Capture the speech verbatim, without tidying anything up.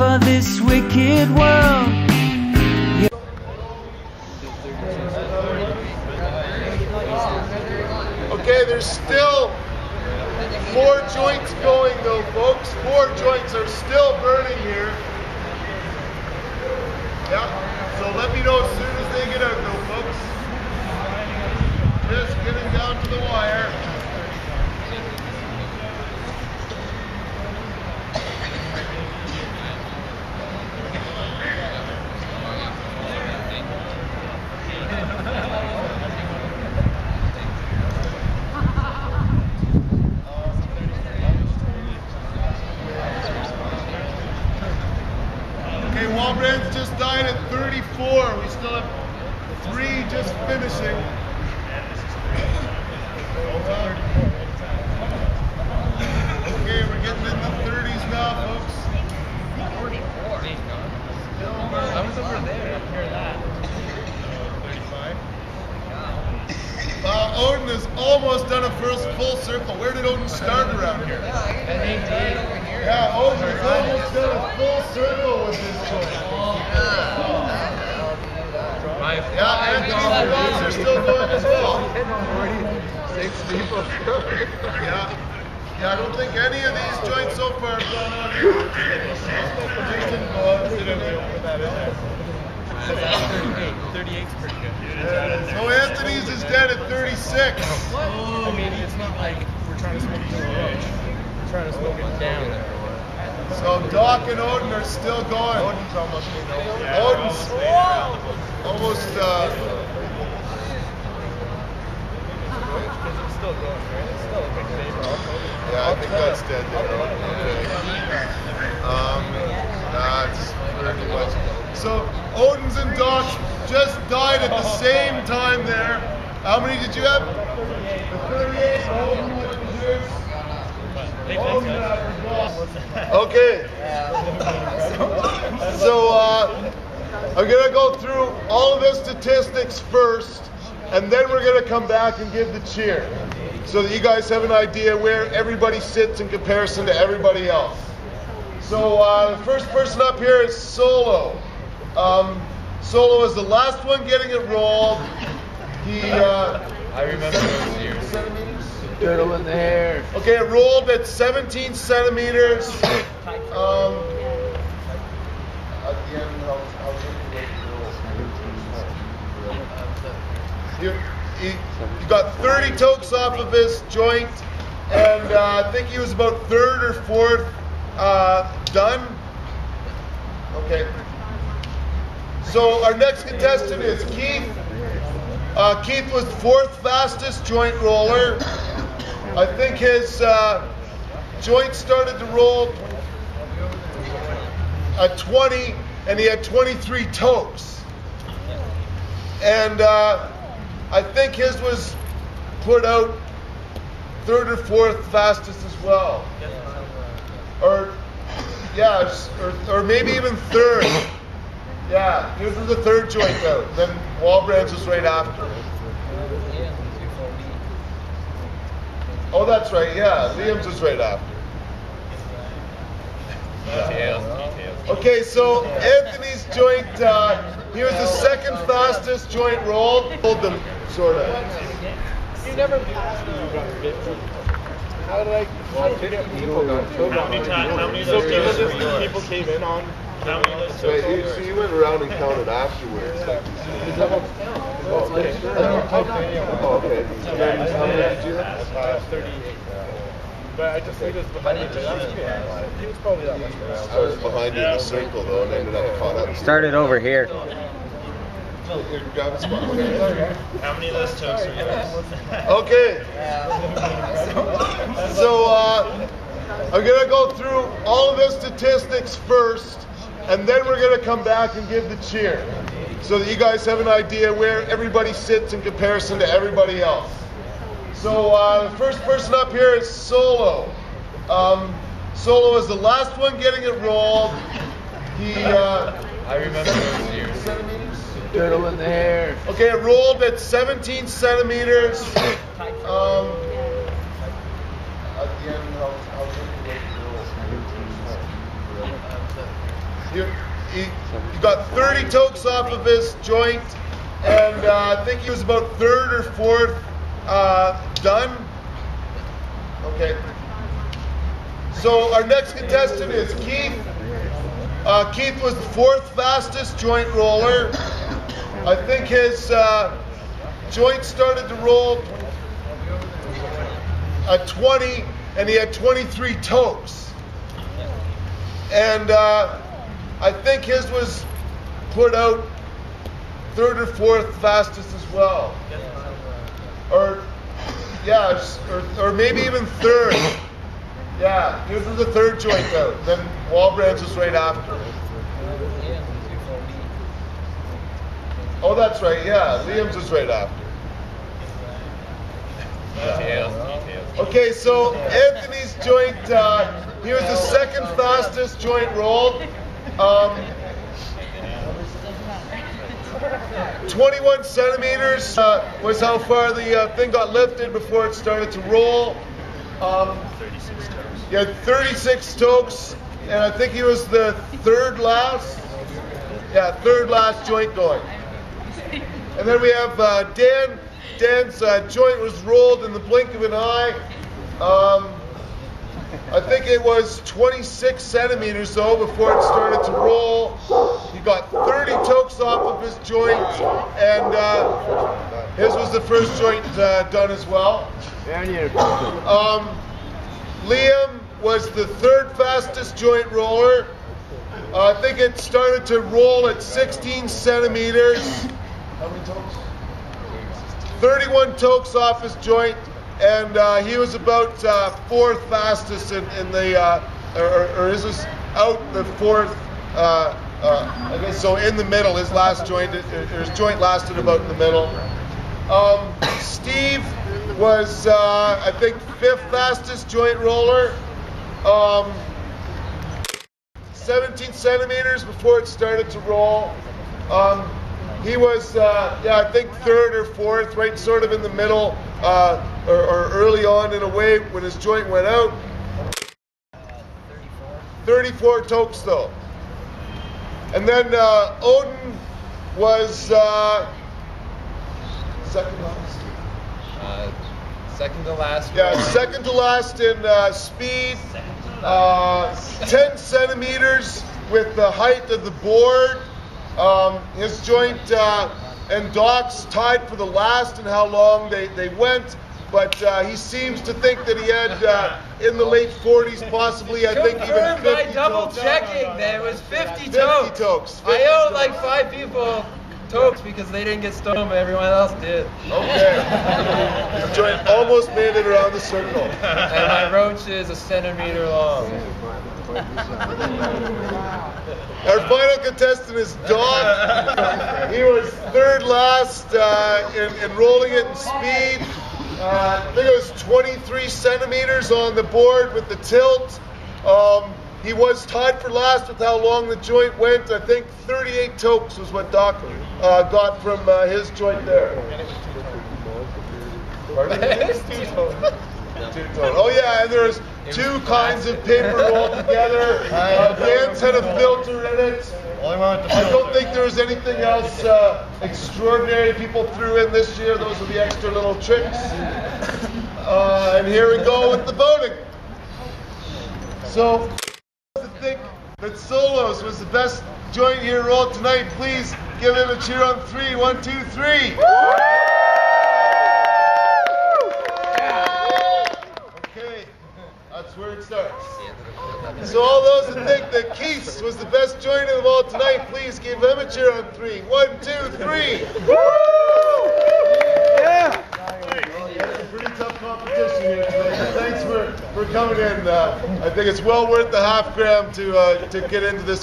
for this wicked world. Okay, there's still four joints going though, folks. Four joints are still burning here. Yeah, so let me know as soon as they get out though, folks. Just getting down to the wire. Brand's just died at thirty-four. We still have three just finishing. Okay, we're getting in the thirties now, folks. forty-four. I was over there. I hear that. thirty-five. Uh, Odin has almost done a first full circle. Where did Odin start around here? Yeah, Odin has almost done a full circle with this one. Yeah, and these guys are still going as well. Six people. Yeah. Yeah, I don't think any of these joints so far have gone on. thirty-eight's pretty good. So Anthony's is dead at thirty-six. I mean, it's not like we're trying to smoke it up. We're trying to smoke it down. So Doc and Odin are still going. Odin's almost Odin's almost uh it's still going, right? It's still a big favor. Yeah, I think that's dead there. Okay. Um that's pretty much. So Odin's and Doc just died at the same time there. How many did you have? thirty-eight. Odin with reserves. Okay, so uh, I'm going to go through all of the statistics first, and then we're going to come back and give the cheer, so that you guys have an idea where everybody sits in comparison to everybody else. So uh, the first person up here is Solo. Um, Solo is the last one getting it rolled. He, uh, I remember those years. Turtle in the hair. Okay, it rolled at seventeen centimeters. Um, at the end, I was, I was looking at the roll. He, he got thirty tokes off of his joint, and uh, I think he was about third or fourth uh, done. Okay. So our next contestant is Keith. Uh, Keith was fourth fastest joint roller. I think his uh, joint started to roll at twenty, and he had twenty-three tokes. And uh, I think his was put out third or fourth fastest as well. Or, yeah, or, or maybe even third. Yeah, this is the third joint though. Then Walbrands was right after it. Oh, that's right, yeah. Liam's was right after. Yeah. Okay, so Anthony's joint, uh, he was the second fastest joint roll. Hold them, sort of. You never passed them. How did I, how did people got killed on it? How many people came in on? How many So you went around and counted afterwards. Oh, okay. Oh, okay. How many did you have? thirty-eight. But I just think it was behind you. He was probably that much. I was behind you in the circle, though, and ended up caught up. Started over here. How many less tokes are you guys? Okay. So uh, I'm going to go through all of the statistics first, and then we're going to come back and give the cheer, so that you guys have an idea where everybody sits in comparison to everybody else. So uh, the first person up here is Solo. Um, Solo is the last one getting it rolled. He, uh, I remember those years. Turtle in the hair. Okay, it rolled at seventeen centimeters. Um, at the end, I was looking at the roll. You, you, you got thirty tokes off of his joint, and uh, I think he was about third or fourth uh, done. Okay. So our next contestant is Keith. Uh, Keith was the fourth fastest joint roller. I think his uh, joint started to roll at twenty, and he had twenty-three tokes. And uh, I think his was put out third or fourth fastest as well. Or, yeah, or, or maybe even third. Yeah, this is the third joint out. Then Walbrands is right after. Oh, that's right. Yeah, Liam's is right after. Yeah. Okay, so Anthony's joint. Uh, he was the second fastest joint roll. Um, twenty-one centimeters uh, was how far the uh, thing got lifted before it started to roll. Um, He had thirty-six tokes, and I think he was the third last, yeah, third last joint going. And then we have uh, Dan. Dan's uh, joint was rolled in the blink of an eye. Um, I think it was twenty-six centimeters, though, before it started to roll. He got thirty tokes off of his joint, and uh, his was the first joint uh, done as well. Um, Liam was the third fastest joint roller. Uh, I think it started to roll at sixteen centimeters. How many tokes? thirty-one tokes off his joint, and uh, he was about uh, fourth fastest in, in the, uh, or, or is this out the fourth, uh, uh, I guess, so in the middle, his last joint, his joint lasted about in the middle. Um, Steve was, uh, I think, fifth fastest joint roller. Um, seventeen centimeters before it started to roll. Um, he was, uh, yeah, I think third or fourth, right sort of in the middle, uh, or, or early on in a way when his joint went out. thirty-four tokes, though. And then uh, Odin was... Uh, Second last? Uh, second to last. Yeah, second to last in uh, speed. Uh, ten centimeters with the height of the board. Um, his joint uh, and Doc's tied for the last and how long they, they went. But uh, he seems to think that he had uh, in the late forties, possibly, I think even fifty by double tokes. Checking that it was fifty, fifty tokes. tokes. fifty I owe like five people tokes because they didn't get stoned, but everyone else did. Okay. His joint almost made it around the circle. And my roach is a centimeter long. Our final contestant is Don. He was third last uh, in, in rolling it in speed. Uh, I think it was twenty-three centimeters on the board with the tilt. Um, He was tied for last with how long the joint went. I think thirty-eight tokes was what Doc uh, got from uh, his joint there. And it was two tokes. Pardon? It was two tokes. Two tokes. Oh yeah, and there was two kinds of paper all together. Uh, Dan's had a filter in it. I don't think there was anything else uh, extraordinary people threw in this year. Those are the extra little tricks. Uh, and here we go with the voting. So... think that Solos was the best joint year roll tonight, please give him a cheer on three. One, two, three. Okay, that's where it starts. So all those that think that Keith's was the best joint of all tonight, please give him a cheer on three. One, two, three. Yeah. That's a pretty tough competition here tonight. Thanks for, for coming in. Uh, I think it's well worth the half gram to, uh, to get into this.